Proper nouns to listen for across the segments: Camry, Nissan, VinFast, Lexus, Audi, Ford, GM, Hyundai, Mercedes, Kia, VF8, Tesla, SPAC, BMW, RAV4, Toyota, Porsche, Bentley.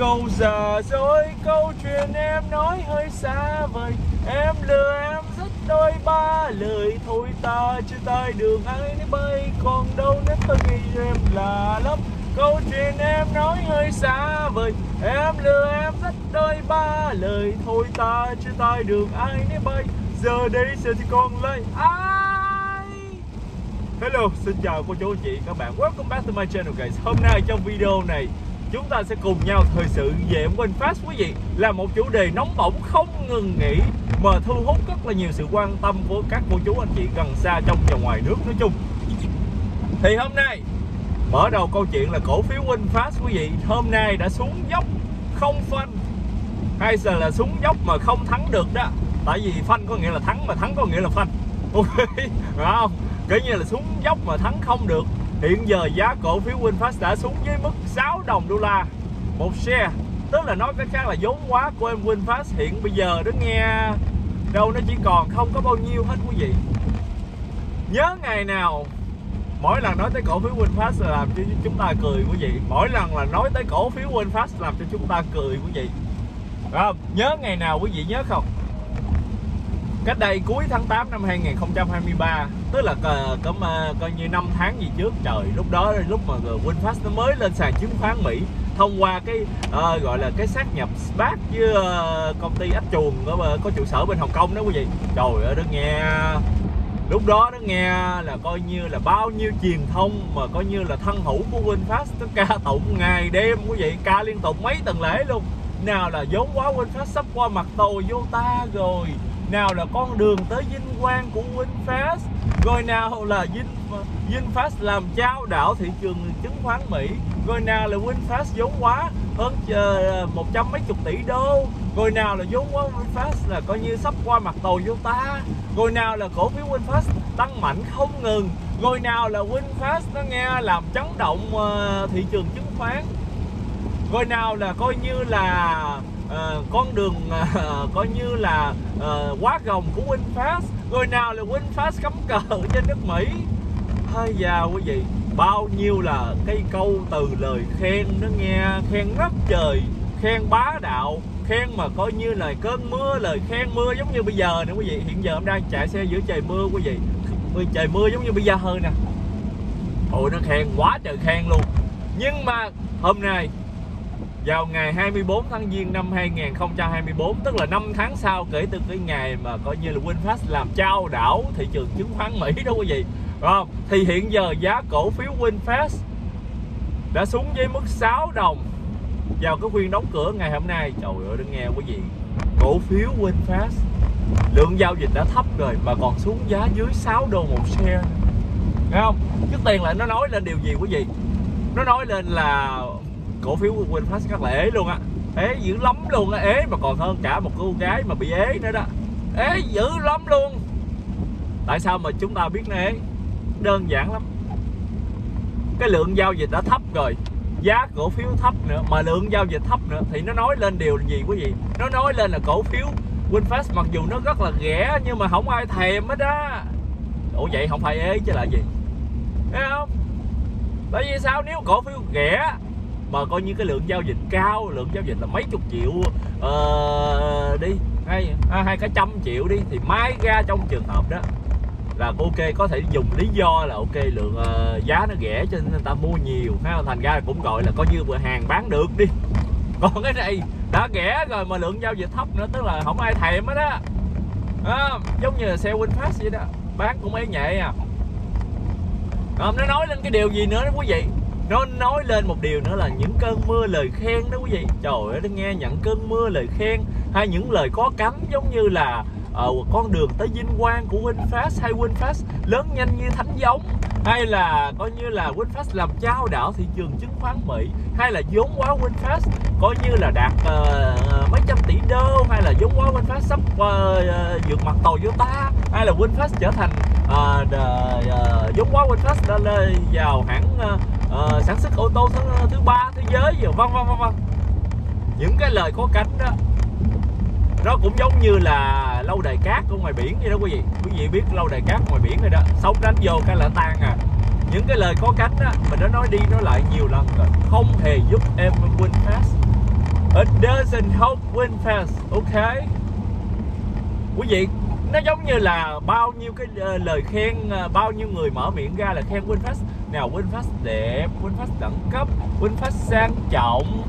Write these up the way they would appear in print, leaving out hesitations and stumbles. câu giờ dối, câu chuyện em nói hơi xa vời. Em lừa em rất đôi ba lời, thôi ta chưa tới đường ai nấy bay. Còn đâu nếu tôi nghĩ em là lắm, câu chuyện em nói hơi xa vời. Em lừa em rất đôi ba lời, thôi ta chưa tới đường ai nấy bay. Giờ đây sẽ chỉ còn lại ai. Hello, xin chào cô chú anh chị các bạn. Welcome back to my channel guys. Hôm nay trong video này chúng ta sẽ cùng nhau thời sự về VinFast quý vị, là một chủ đề nóng bỏng không ngừng nghỉ mà thu hút rất là nhiều sự quan tâm của các cô chú anh chị gần xa trong và ngoài nước nói chung. Thì hôm nay mở đầu câu chuyện là cổ phiếu VinFast quý vị, hôm nay đã xuống dốc không phanh, hay là xuống dốc mà không thắng được đó. Tại vì phanh có nghĩa là thắng, mà thắng có nghĩa là phanh. Ok, đúng không? Kể như là xuống dốc mà thắng không được. Hiện giờ giá cổ phiếu VinFast đã xuống dưới mức 6 đồng đô la một share. Tức là nói cách khác là vốn hóa của em VinFast hiện bây giờ đó nghe, đâu nó chỉ còn không có bao nhiêu hết quý vị. Nhớ ngày nào mỗi lần nói tới cổ phiếu VinFast là làm cho chúng ta cười quý vị. Mỗi lần là nói tới cổ phiếu VinFast làm cho chúng ta cười quý vị. Không? Nhớ ngày nào quý vị nhớ không? Cách đây cuối tháng 8 năm 2023, tức là coi như 5 tháng gì trước, trời, lúc đó lúc mà VinFast nó mới lên sàn chứng khoán Mỹ thông qua cái gọi là cái sát nhập SPAC với công ty Ách Chuồng có trụ sở bên Hồng Kông đó quý vị. Trời ơi, nó nghe lúc đó nó nghe là coi như là bao nhiêu truyền thông mà coi như là thân hữu của VinFast nó ca tụng ngày đêm quý vị, ca liên tục mấy tuần lễ luôn. Nào là vốn quá VinFast sắp qua mặt tôi vô ta rồi, nào là con đường tới vinh quang của VinFast, rồi nào là VinFast làm chao đảo thị trường chứng khoán Mỹ, rồi nào là VinFast vốn hóa hơn 100 mấy chục tỷ đô, rồi nào là vốn hóa VinFast là coi như sắp qua mặt Toyota, rồi nào là cổ phiếu VinFast tăng mạnh không ngừng, rồi nào là VinFast nó nghe làm chấn động thị trường chứng khoán, rồi nào là coi như là con đường coi như là quá gồng của VinFast, rồi nào là VinFast cắm cờ trên nước Mỹ. Hay da quý vị, bao nhiêu là cái câu từ lời khen nó nghe, khen rất trời, khen bá đạo, khen mà coi như là cơn mưa, lời khen mưa giống như bây giờ nè quý vị. Hiện giờ em đang chạy xe giữa trời mưa quý vị, trời mưa giống như bây giờ hơn nè, ôi nó khen quá trời khen luôn. Nhưng mà hôm nay vào ngày 24 tháng Giêng năm 2024, tức là 5 tháng sau kể từ cái ngày mà coi như là VinFast làm chao đảo thị trường chứng khoán Mỹ đó quý vị, đúng không? Thì hiện giờ giá cổ phiếu VinFast đã xuống dưới mức 6 đồng vào cái phiên đóng cửa ngày hôm nay. Trời ơi, đừng nghe quý vị, cổ phiếu VinFast lượng giao dịch đã thấp rồi mà còn xuống giá dưới 6 đô một share, nghe không? Trước tiền là nó nói lên điều gì quý vị? Nó nói lên là cổ phiếu của VinFast các là ế luôn á, ế dữ lắm luôn á, ế mà còn hơn cả một cô gái mà bị ế nữa đó, ế dữ lắm luôn. Tại sao mà chúng ta biết nó ế? Đơn giản lắm, cái lượng giao dịch đã thấp rồi, giá cổ phiếu thấp nữa mà lượng giao dịch thấp nữa thì nó nói lên điều gì quý vị? Nó nói lên là cổ phiếu VinFast mặc dù nó rất là rẻ nhưng mà không ai thèm hết á. Ủa vậy không phải ế chứ là gì, thấy không? Tại vì sao? Nếu cổ phiếu rẻ mà coi như cái lượng giao dịch cao, lượng giao dịch là mấy chục triệu đi hay cả trăm triệu đi, thì mai ra trong trường hợp đó là ok, có thể dùng lý do là ok lượng giá nó rẻ cho nên người ta mua nhiều ha, thành ra cũng gọi là coi như vừa hàng bán được đi. Còn cái này đã rẻ rồi mà lượng giao dịch thấp nữa, tức là không ai thèm hết á. Giống như là xe VinFast vậy đó, bán cũng mấy nhẹ à. Nó nói lên cái điều gì nữa đó quý vị? Nó nói lên một điều nữa là những cơn mưa lời khen đó quý vị. Trời ơi, nó nghe nhận cơn mưa lời khen, hay những lời có cánh giống như là con đường tới vinh quang của VinFast, hay VinFast lớn nhanh như thánh giống, hay là coi như là VinFast làm chao đảo thị trường chứng khoán Mỹ, hay là vốn hóa VinFast coi như là đạt mấy trăm tỷ đô, hay là vốn hóa VinFast sắp vượt mặt Toyota, hay là VinFast trở thành vốn hóa VinFast đã lên vào hãng sản xuất ô tô thứ ba thế giới rồi, vân vân. Những cái lời có cánh đó nó cũng giống như là lâu đài cát của ngoài biển vậy đó quý vị. Quý vị biết lâu đài cát ngoài biển rồi đó, sóng đánh vô cái là tan à. Những cái lời có cánh đó mình đã nói đi nói lại nhiều lần rồi, không hề giúp em VinFast doesn't help VinFast, ok. Quý vị, nó giống như là bao nhiêu cái lời khen, bao nhiêu người mở miệng ra là khen VinFast. Nào VinFast đẹp, VinFast đẳng cấp, VinFast sang trọng,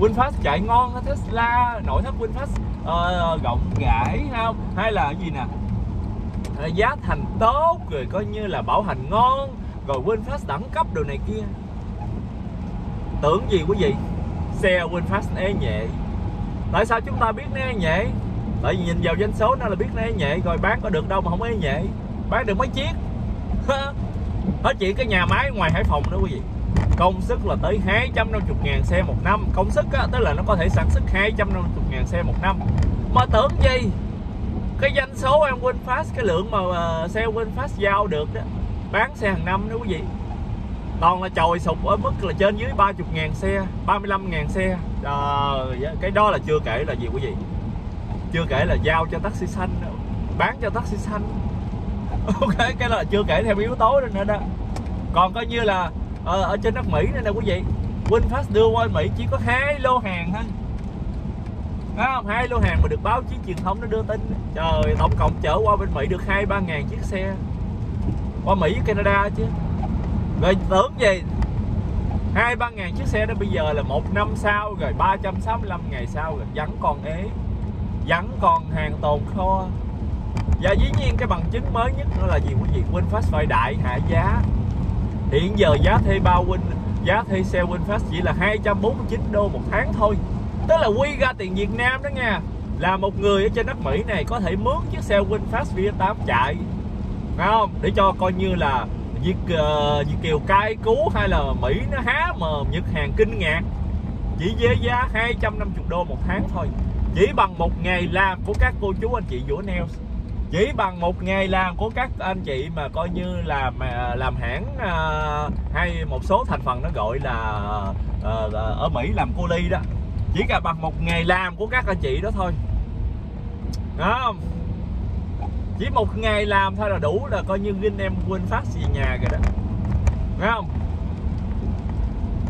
VinFast chạy ngon hơn Tesla, nội thất VinFast rộng rãi, không? Hay là gì nè, giá thành tốt, rồi coi như là bảo hành ngon, rồi VinFast đẳng cấp đồ này kia. Tưởng gì quý vị, xe VinFast é nhẹ. Tại sao chúng ta biết nó é nhẹ? Tại vì nhìn vào doanh số nó là biết nó é nhẹ rồi, bán có được đâu mà không é nhẹ, bán được mấy chiếc. Hết chỉ cái nhà máy ngoài Hải Phòng đó quý vị, công suất là tới 250.000 xe một năm. Công suất á, tức là nó có thể sản xuất 250.000 xe một năm. Mà tưởng gì, cái doanh số em VinFast, cái lượng mà xe VinFast giao được đó, bán xe hàng năm đó quý vị, toàn là trồi sụp ở mức là trên dưới 30.000 xe, 35.000 xe. Cái đó là chưa kể là gì quý vị, chưa kể là giao cho taxi xanh, bán cho taxi xanh, ok. Cái đó là chưa kể theo yếu tố nữa đó. Còn coi như là ở trên đất Mỹ này nè quý vị, VinFast đưa qua Mỹ chỉ có 2 lô hàng thôi, phải không? 2 lô hàng mà được báo chí truyền thông nó đưa tin. Trời, tổng cộng chở qua bên Mỹ được 2-3 ngàn chiếc xe, qua Mỹ với Canada chứ. Rồi tưởng gì, 2-3 ngàn chiếc xe đó bây giờ là 1 năm sau rồi, 365 ngày sau rồi, vẫn còn ế, vẫn còn hàng tồn kho. Và dĩ nhiên cái bằng chứng mới nhất nữa là gì quý vị, VinFast phải đại hạ giá. Hiện giờ giá thuê bao giá thuê xe VinFast chỉ là 249 đô một tháng thôi. Tức là quy ra tiền Việt Nam đó nha, là một người ở trên đất Mỹ này có thể mướn chiếc xe VinFast V8 chạy, phải không? Để cho coi như là Việt kiều cai cú hay là Mỹ nó há mồm Nhật Hàn kinh ngạc. Chỉ với giá 250 đô một tháng thôi, chỉ bằng một ngày làm của các cô chú anh chị dũa nails, chỉ bằng một ngày làm của các anh chị mà coi như là làm hãng hay một số thành phần nó gọi là ở Mỹ làm cô ly đó, chỉ cả bằng một ngày làm của các anh chị đó thôi, đúng không? Chỉ một ngày làm thôi là đủ là coi như Vin em VinFast gì nhà rồi đó, đúng không?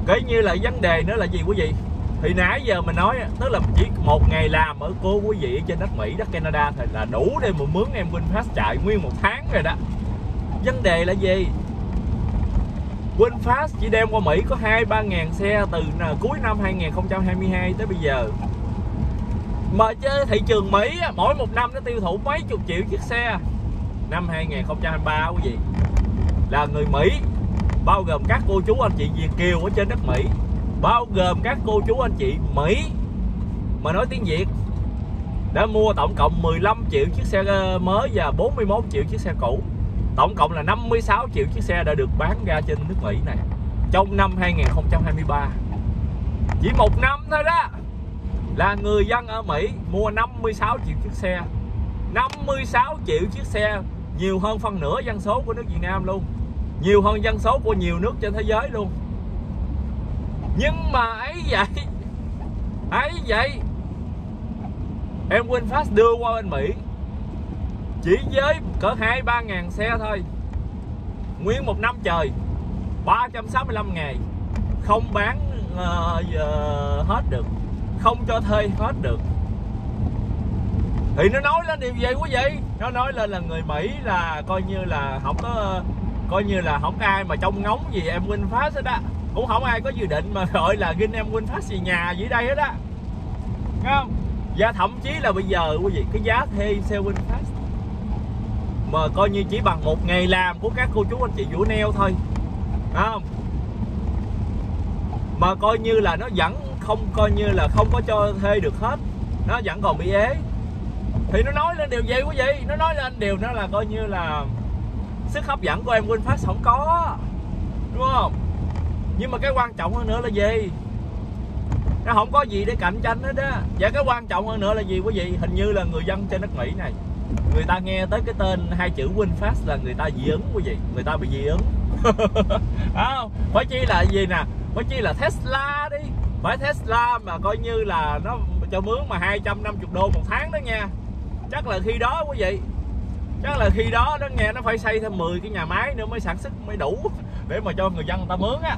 Cái như là vấn đề nữa là gì quý vị, thì nãy giờ mình nói, tức là chỉ một ngày làm ở cô quý vị trên đất Mỹ, đất Canada thì là đủ để mà mướn em VinFast chạy nguyên 1 tháng rồi đó. Vấn đề là gì, VinFast chỉ đem qua Mỹ có 2-3 ngàn xe từ cuối năm 2022 tới bây giờ. Mà chơi thị trường Mỹ mỗi 1 năm nó tiêu thụ mấy chục triệu chiếc xe. Năm 2023 quý vị, là người Mỹ, bao gồm các cô chú anh chị Việt kiều ở trên đất Mỹ, bao gồm các cô chú anh chị Mỹ mà nói tiếng Việt, đã mua tổng cộng 15 triệu chiếc xe mới và 41 triệu chiếc xe cũ. Tổng cộng là 56 triệu chiếc xe đã được bán ra trên nước Mỹ này trong năm 2023. Chỉ 1 năm thôi đó, là người dân ở Mỹ mua 56 triệu chiếc xe. 56 triệu chiếc xe, nhiều hơn phân nửa dân số của nước Việt Nam luôn, nhiều hơn dân số của nhiều nước trên thế giới luôn. Nhưng mà ấy vậy em VinFast đưa qua bên Mỹ chỉ với cỡ 2-3 ngàn xe thôi, nguyên 1 năm trời, 365 ngày, không bán hết được, không cho thuê hết được. Thì nó nói lên điều gì quý vị? Nó nói lên là người Mỹ là coi như là không có, coi như là không ai mà trông ngóng gì em VinFast hết á, cũng không ai có dự định mà gọi là Vin em VinFast gì nhà dưới đây hết á, nghe không? Và thậm chí là bây giờ quý vị, cái giá thuê xe VinFast mà coi như chỉ bằng 1 ngày làm của các cô chú anh chị vũ neo thôi, phải không? Mà coi như là nó vẫn không, coi như là không có cho thuê được hết, nó vẫn còn bị ế. Thì nó nói lên điều gì quý vị? Nó nói lên điều nó là coi như là sức hấp dẫn của em VinFast không có, đúng không? Nhưng mà cái quan trọng hơn nữa là gì, nó không có gì để cạnh tranh hết á. Và cái quan trọng hơn nữa là gì quý vị, hình như là người dân trên đất Mỹ này, người ta nghe tới cái tên 2 chữ VinFast là người ta dị ứng quý vị, người ta bị dị ứng. Không phải chi là gì nè, phải chi là Tesla đi, phải Tesla mà coi như là nó cho mướn mà 250 đô một tháng đó nha. Chắc là khi đó quý vị, chắc là khi đó nó nghe nó phải xây thêm 10 cái nhà máy nữa mới sản xuất mới đủ để mà cho người dân người ta mướn á,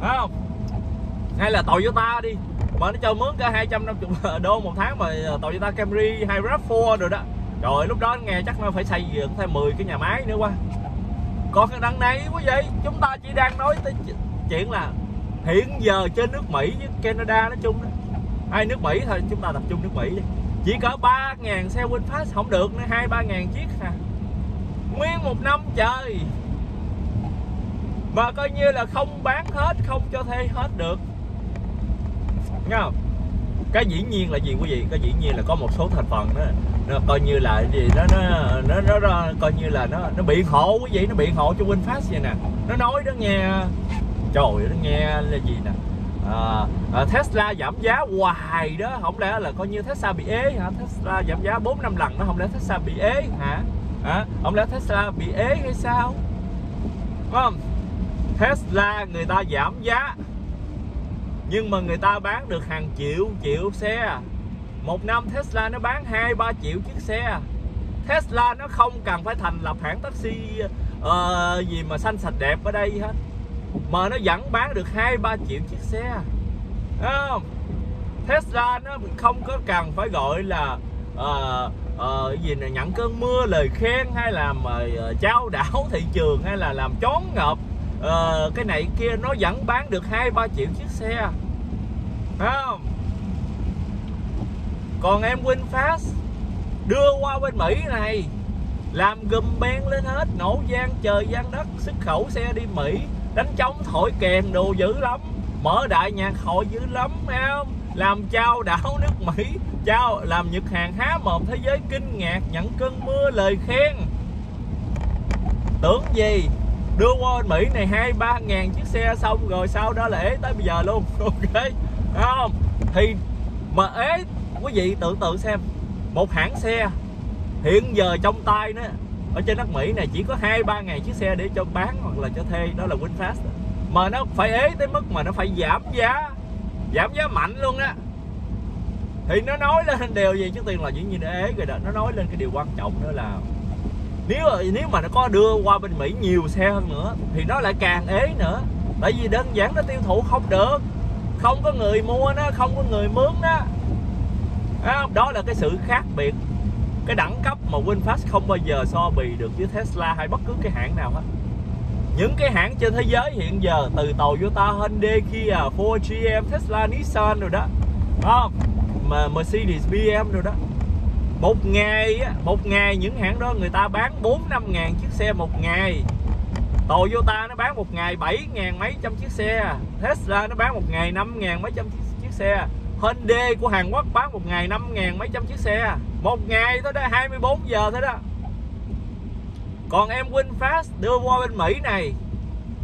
phải không? Hay là Toyota đi, mà nó cho mướn cả 250 đô một tháng mà Toyota Camry hay RAV4 rồi đó. Rồi lúc đó nghe chắc nó phải xây dựng thêm 10 cái nhà máy nữa quá. Còn cái đằng này quý vị, chúng ta chỉ đang nói tới chuyện là hiện giờ trên nước Mỹ với Canada nói chung đó, hai nước Mỹ thôi, chúng ta tập trung nước Mỹ đi, chỉ có 3.000 xe VinFast không được nữa, 2-3.000 chiếc à, nguyên một năm trời mà coi như là không bán hết, không cho thuê hết được, nghe không? Cái dĩ nhiên là gì quý vị, cái dĩ nhiên là có một số thành phần đó nó coi như là gì đó, nó coi như là nó biện hộ quý vị, nó biện hộ cho VinFast vậy nè, nó nói đó nghe, trời ơi, nó nghe là gì nè, Tesla giảm giá hoài đó, không lẽ là coi như Tesla bị ế hả? Tesla giảm giá 4-5 lần đó, không lẽ Tesla bị ế hả? Không lẽ Tesla bị ế hay sao? Đúng không? Tesla người ta giảm giá nhưng mà người ta bán được hàng triệu xe. Một năm Tesla nó bán 2-3 triệu chiếc xe. Tesla nó không cần phải thành lập hãng taxi gì mà xanh sạch đẹp ở đây hết, mà nó vẫn bán được 2-3 triệu chiếc xe. Đúng không? Tesla nó không có cần phải gọi là gì này, nhận cơn mưa lời khen hay là trao đảo thị trường hay là làm chón ngợp cái này kia, nó vẫn bán được 2-3 triệu chiếc xe. Đúng không? Còn em VinFast đưa qua bên Mỹ này làm gùm beng lên hết, nổ gian trời gian đất, xuất khẩu xe đi Mỹ, đánh trống thổi kèn đồ dữ lắm, mở đại nhạc hội dữ lắm, thấy không? Làm chao đảo nước Mỹ, chao làm Nhật Hàn há mồm thế giới kinh ngạc, nhận cơn mưa lời khen. Tưởng gì đưa qua bên Mỹ này 2-3.000 chiếc xe xong rồi sau đó là ế tới bây giờ luôn. Ok, thấy không? Thì mà ế quý vị tưởng tượng xem, một hãng xe hiện giờ trong tay nữa ở trên đất Mỹ này chỉ có 2-3.000 chiếc xe để cho bán hoặc là cho thuê, đó là VinFast, mà nó phải ế tới mức mà nó phải giảm giá mạnh luôn á, thì nó nói lên điều gì? Trước tiên là dĩ nhiên nó ế rồi đó, nó nói lên cái điều quan trọng nữa là nếu mà nó có đưa qua bên Mỹ nhiều xe hơn nữa thì nó lại càng ế nữa, tại vì đơn giản nó tiêu thụ không được, không có người mua nó, không có người mướn nó. Đó là cái sự khác biệt, cái đẳng cấp mà VinFast không bao giờ so bì được với Tesla hay bất cứ cái hãng nào hết. Những cái hãng trên thế giới hiện giờ từ Toyota, Hyundai, Kia, Ford, GM, Tesla, Nissan rồi đó, mà Mercedes, BMW rồi đó, một ngày những hãng đó người ta bán 4-5.000 chiếc xe một ngày. Toyota nó bán một ngày 7.000 mấy trăm chiếc xe, Tesla nó bán một ngày 5.000 mấy trăm chiếc xe, Hyundai của Hàn Quốc bán một ngày 5.000 mấy trăm chiếc xe, một ngày thôi đó, 24 giờ thôi đó. Còn em VinFast đưa qua bên Mỹ này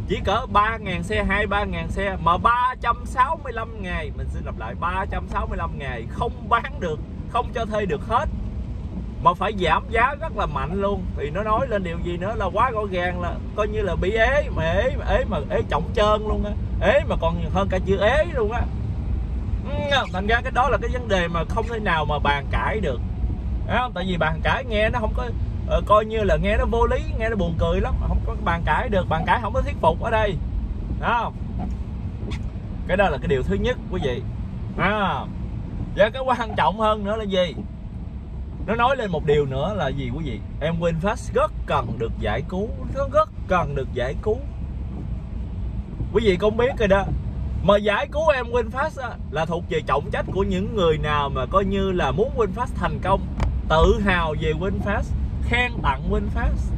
chỉ cỡ 3.000 xe, 2-3.000 xe mà 365 ngày, mình xin lặp lại, 365 ngày không bán được, không cho thuê được hết mà phải giảm giá rất là mạnh luôn, thì nó nói lên điều gì nữa là quá rõ ràng, là coi như là bị ế, mà ế trọng trơn luôn á, ế mà còn hơn cả chữ ế luôn á. Thành ra cái đó là cái vấn đề mà không thể nào mà bàn cãi được, tại vì bàn cãi nghe nó không có coi như là nghe nó vô lý, nghe nó buồn cười lắm, không có bàn cãi được, bàn cãi không có thuyết phục ở đây, đó. Cái đó là cái điều thứ nhất quý vị. Và cái quan trọng hơn nữa là gì? Nó nói lên một điều nữa là gì quý vị? Em VinFast rất cần được giải cứu, nó rất cần được giải cứu. Quý vị cũng biết rồi đó, mà giải cứu em VinFast là thuộc về trọng trách của những người nào mà coi như là muốn VinFast thành công, tự hào về VinFast, khen tặng VinFast.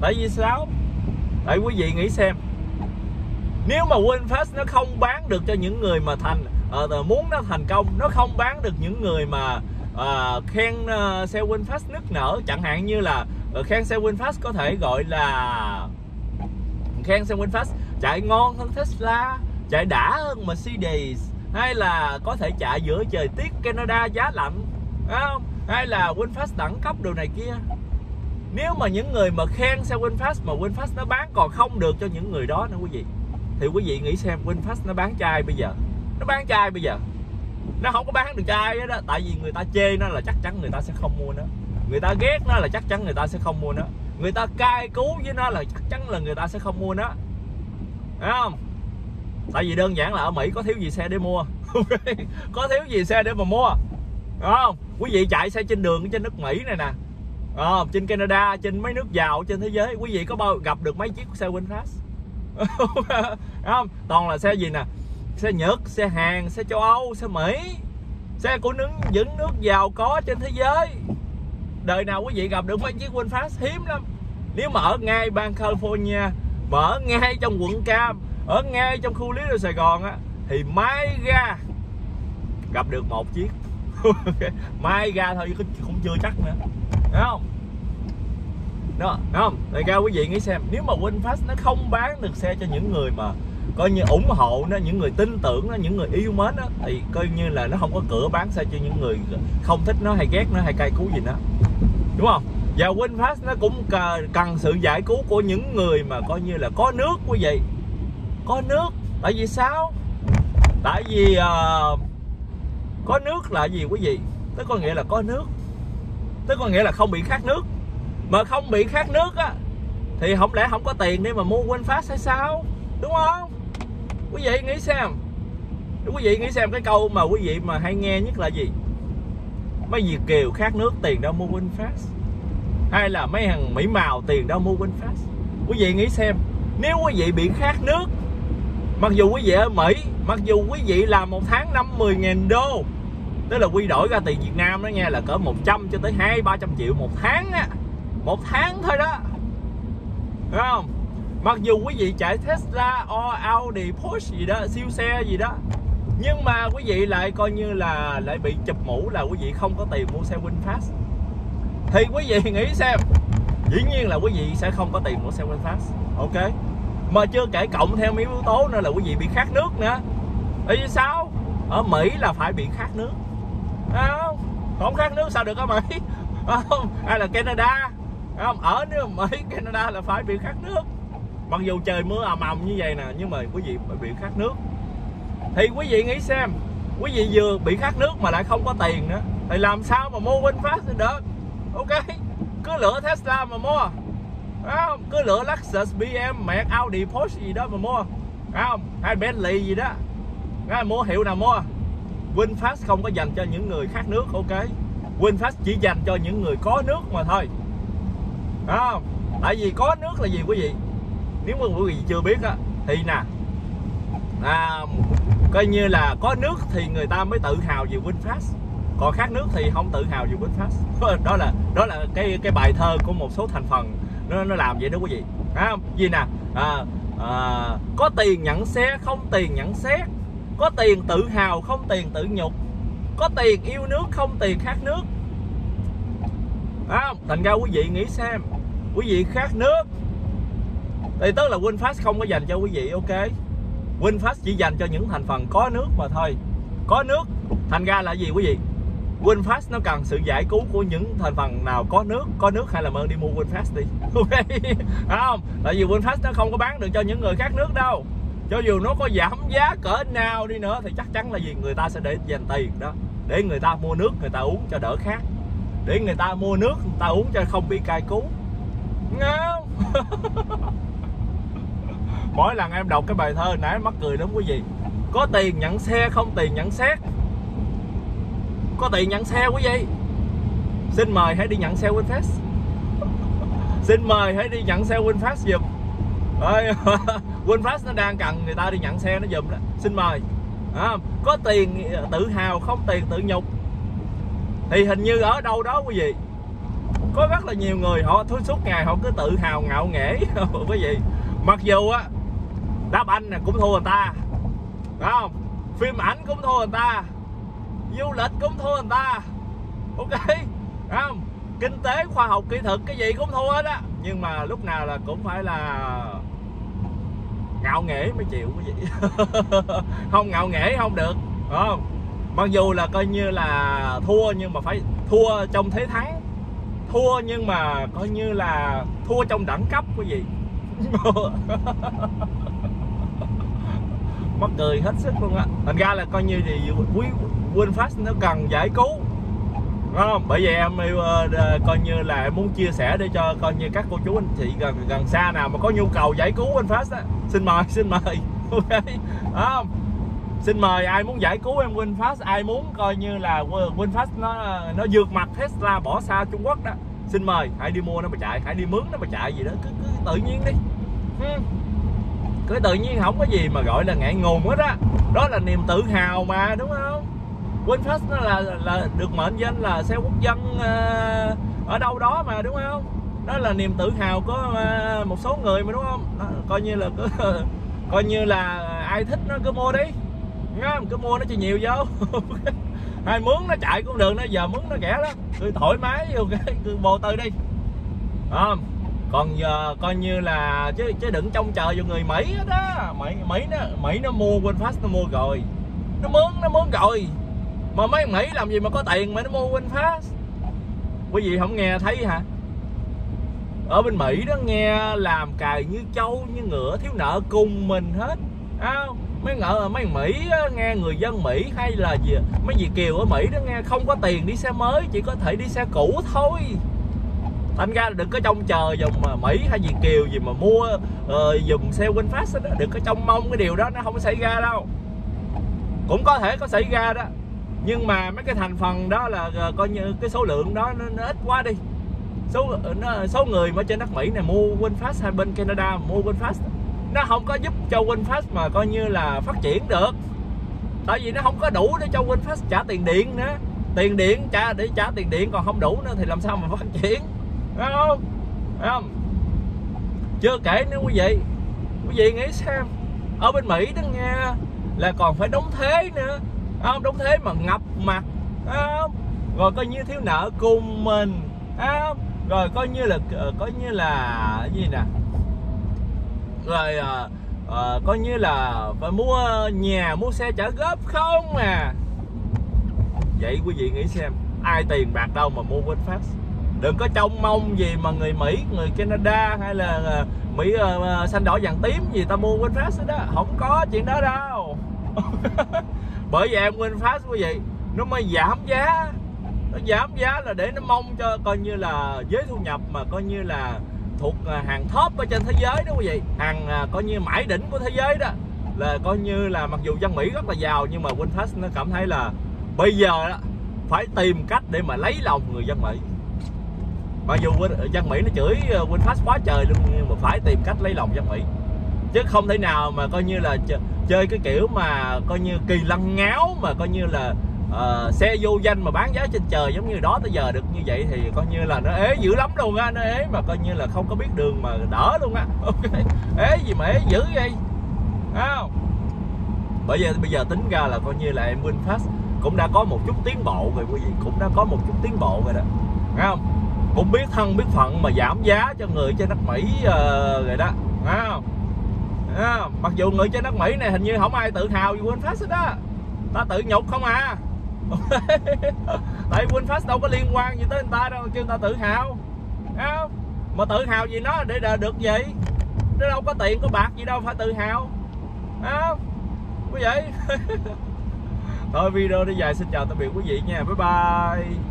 Tại vì sao? Tại quý vị nghĩ xem, nếu mà VinFast nó không bán được cho những người mà muốn nó thành công, nó không bán được những người mà khen xe VinFast nức nở, chẳng hạn như là khen xe VinFast có thể gọi là khen xe VinFast chạy ngon hơn Tesla, chạy đã hơn Mercedes, hay là có thể chạy giữa trời tiết Canada giá lạnh, phải không? Hay là VinFast đẳng cấp đồ này kia. Nếu mà những người mà khen xe VinFast mà VinFast nó bán còn không được cho những người đó nữa quý vị, thì quý vị nghĩ xem VinFast nó bán chai bây giờ, nó không có bán được chai đó, tại vì người ta chê nó là chắc chắn người ta sẽ không mua nó, người ta ghét nó là chắc chắn người ta sẽ không mua nó, người ta cay cú với nó là chắc chắn là người ta sẽ không mua nó, phải không? Tại vì đơn giản là ở Mỹ có thiếu gì xe để mua okay. Có thiếu gì xe để mà mua, đúng không? Quý vị chạy xe trên đường trên nước Mỹ này nè, trên Canada, trên mấy nước giàu trên thế giới, quý vị có bao gặp được mấy chiếc xe VinFast không? Toàn là xe gì nè, xe Nhật, xe Hàn, xe châu Âu, xe Mỹ, xe của những nước giàu có trên thế giới. Đời nào quý vị gặp được mấy chiếc VinFast, hiếm lắm. Nếu mà ở ngay bang California, mà ở ngay trong quận Cam, ở ngay trong khu lý đô Sài Gòn á, thì may ra gặp được một chiếc may ra thôi, cũng chưa chắc nữa, đúng không? Đó, đúng không? Tại ra quý vị nghĩ xem, nếu mà VinFast nó không bán được xe cho những người mà coi như ủng hộ nó, những người tin tưởng nó, những người yêu mến nó, thì coi như là nó không có cửa bán xe cho những người không thích nó hay ghét nó hay cay cú gì nữa, đúng không? Và VinFast nó cũng cần sự giải cứu của những người mà coi như là có nước, quý vị. Có nước, tại vì sao? Tại vì có nước là gì quý vị? Tức có nghĩa là có nước, tức có nghĩa là không bị khát nước. Mà không bị khát nước á, thì không lẽ không có tiền để mà mua VinFast hay sao? Đúng không? Quý vị nghĩ xem, quý vị nghĩ xem, cái câu mà quý vị mà hay nghe nhất là gì? Mấy Việt kiều khát nước tiền đâu mua VinFast, hay là mấy thằng Mỹ màu tiền đâu mua VinFast. Quý vị nghĩ xem, nếu quý vị bị khát nước, mặc dù quý vị ở Mỹ, mặc dù quý vị làm một tháng 50.000 đô, tức là quy đổi ra tiền Việt Nam đó nha, là cỡ 100 cho tới 200-300 triệu một tháng á, một tháng thôi đó, đúng không? Mặc dù quý vị chạy Tesla, Audi, Porsche gì đó, siêu xe gì đó, nhưng mà quý vị lại coi như là lại bị chụp mũ là quý vị không có tiền mua xe VinFast. Thì quý vị nghĩ xem, dĩ nhiên là quý vị sẽ không có tiền mua xe VinFast, ok? Mà chưa kể cộng theo mấy yếu tố nữa là quý vị bị khát nước nữa. Tại vì sao? Ở Mỹ là phải bị khát nước, không? Không khát nước sao được ở Mỹ, không? Hay là Canada, không? Ở nước Mỹ, Canada là phải bị khát nước. Mặc dù trời mưa ầm ầm như vậy nè, nhưng mà quý vị bị khát nước. Thì quý vị nghĩ xem, quý vị vừa bị khát nước mà lại không có tiền nữa, thì làm sao mà mua VinFast được? Ok, cứ lựa Tesla mà mua, không? Cứ lựa Lexus, BMW, Audi, Porsche gì đó mà mua, không? Hay Bentley gì đó, mua hiệu nào mua. VinFast không có dành cho những người khát nước, ok? VinFast chỉ dành cho những người có nước mà thôi, không? Tại vì có nước là gì quý vị? Nếu mà quý vị chưa biết á, thì nè, coi như là có nước thì người ta mới tự hào về VinFast, còn khát nước thì không tự hào về VinFast. Đó là cái bài thơ của một số thành phần nó làm vậy đó quý vị. À, gì nè, có tiền nhận xe, không tiền nhận xét, có tiền tự hào, không tiền tự nhục, có tiền yêu nước, không tiền khát nước. À, thành ra quý vị nghĩ xem, quý vị khát nước thì tức là VinFast không có dành cho quý vị, ok? VinFast chỉ dành cho những thành phần có nước mà thôi. Có nước, thành ra là gì quý vị? VinFast nó cần sự giải cứu của những thành phần nào có nước. Có nước hay là mơ đi mua VinFast đi, ok? Không, tại vì VinFast nó không có bán được cho những người khát nước đâu. Cho dù nó có giảm giá cỡ nào đi nữa thì chắc chắn là gì, người ta sẽ để dành tiền đó, để người ta mua nước người ta uống cho đỡ khát, để người ta mua nước người ta uống cho không bị cay cú, nghe không? Mỗi lần em đọc cái bài thơ nãy mắc cười lắm quý vị. Có tiền nhận xe, không tiền nhận xét, có tiền nhận xe quý vị. Xin mời hãy đi nhận xe VinFast. Xin mời hãy đi nhận xe VinFast giùm. VinFast nó đang cần người ta đi nhận xe nó giùm đó. Xin mời. Có tiền tự hào, không tiền tự nhục. Thì hình như ở đâu đó quý vị, có rất là nhiều người họ thôi suốt ngày họ cứ tự hào ngạo nghễ quý vị. Mặc dù á, đáp anh cũng thua người ta, đúng không? Phim ảnh cũng thua người ta, du lịch cũng thua người ta, ok, đúng không? Kinh tế, khoa học, kỹ thuật, cái gì cũng thua hết á. Nhưng mà lúc nào là cũng phải là ngạo nghễ mới chịu quý vị. Không ngạo nghễ không được, đúng không? Mặc dù là coi như là thua, nhưng mà phải thua trong thế thắng. Thua nhưng mà coi như là thua trong đẳng cấp quý vị. Mắc cười hết sức luôn á. Thành ra là coi như thì VinFast nó cần giải cứu, đúng không? Bởi vậy em coi như là em muốn chia sẻ để cho coi như các cô chú anh chị gần xa nào mà có nhu cầu giải cứu VinFast á, xin mời, ok, đúng không? Xin mời ai muốn giải cứu em VinFast, ai muốn coi như là VinFast nó vượt mặt Tesla bỏ xa Trung Quốc đó, xin mời hãy đi mua nó mà chạy, hãy đi mướn nó mà chạy gì đó, cứ tự nhiên đi, cứ tự nhiên, không có gì mà gọi là ngại ngùng hết á, đó là niềm tự hào mà, đúng không? VinFast nó là được mệnh danh là xe quốc dân ở đâu đó mà, đúng không? Đó là niềm tự hào của một số người mà, đúng không? Đó, coi như là cứ coi như là ai thích nó cứ mua đi, cứ mua nó cho nhiều vô. Hai mướn nó chạy cũng được, nó giờ mướn nó rẻ đó, cứ thoải mái vô cái cứ vô tư đi. Không, còn giờ coi như là chứ đừng trông chờ vô người Mỹ hết đó. Mỹ nó mua VinFast, nó mua rồi, nó mướn rồi, mà mấy Mỹ làm gì mà có tiền mà nó mua VinFast? Quý vị không nghe thấy hả? Ở bên Mỹ đó nghe làm cài như trâu như ngựa, thiếu nợ cùng mình hết. Không, mấy Mỹ đó, nghe người dân Mỹ hay là gì mấy dì kiều ở Mỹ đó nghe không có tiền đi xe mới, chỉ có thể đi xe cũ thôi. Thành ra đừng có trông chờ dùm mà Mỹ hay dì kiều gì mà mua dùm xe VinFast đó, đừng có trông mong cái điều đó, nó không xảy ra đâu. Cũng có thể có xảy ra đó, nhưng mà mấy cái thành phần đó là coi như cái số lượng đó nó ít quá đi. Số người mà trên đất Mỹ này mua VinFast hay bên Canada mua VinFast, nó không có giúp cho VinFast mà coi như là phát triển được. Tại vì nó không có đủ để cho VinFast trả tiền điện nữa. Tiền điện để trả tiền điện còn không đủ nữa thì làm sao mà phát triển, phải không? Phải không? Chưa kể nữa quý vị nghĩ xem, ở bên Mỹ đó nghe là còn phải đóng thuế nữa, không? Đóng thuế mà ngập mặt, không? Rồi coi như thiếu nợ cùng mình, không? Rồi coi như là gì nè, rồi coi như là phải mua nhà mua xe trả góp không à. Vậy quý vị nghĩ xem, ai tiền bạc đâu mà mua VinFast? Đừng có trông mong gì mà người Mỹ, người Canada hay là Mỹ xanh đỏ vàng tím gì ta mua VinFast đó, không có chuyện đó đâu. Bởi vì em VinFast quý vị, nó mới giảm giá. Nó giảm giá là để nó mong cho coi như là giới thu nhập mà coi như là thuộc hàng top ở trên thế giới đó quý vị, hàng coi như mãi đỉnh của thế giới đó, là coi như là mặc dù dân Mỹ rất là giàu nhưng mà VinFast nó cảm thấy là bây giờ đó, phải tìm cách để mà lấy lòng người dân Mỹ. Mặc dù dân Mỹ nó chửi VinFast quá trời luôn, nhưng mà phải tìm cách lấy lòng dân Mỹ, chứ không thể nào mà coi như là chơi cái kiểu mà coi như kỳ lăng ngáo mà coi như là xe vô danh mà bán giá trên trời giống như đó tới giờ được. Như vậy thì coi như là nó ế dữ lắm luôn á, nó ế mà coi như là không có biết đường mà đỡ luôn á. Okay. Ế gì mà ế dữ vậy, thấy không? Bởi vậy bây giờ tính ra là coi như là em VinFast cũng đã có một chút tiến bộ rồi quý vị, cũng đã có một chút tiến bộ rồi đó, thấy không? Cũng biết thân biết phận mà giảm giá cho người trên đất Mỹ rồi đó, thấy không? Thấy không? Mặc dù người trên đất Mỹ này hình như không ai tự hào về VinFast hết đó, ta tự nhục không à. Tại VinFast đâu có liên quan gì tới người ta đâu, kêu người ta tự hào, thấy không? Mà tự hào gì nó để được gì, nó đâu có tiền có bạc gì đâu phải tự hào, thấy không quý vị? Thôi video đi dài, xin chào tạm biệt quý vị nha, bye bye.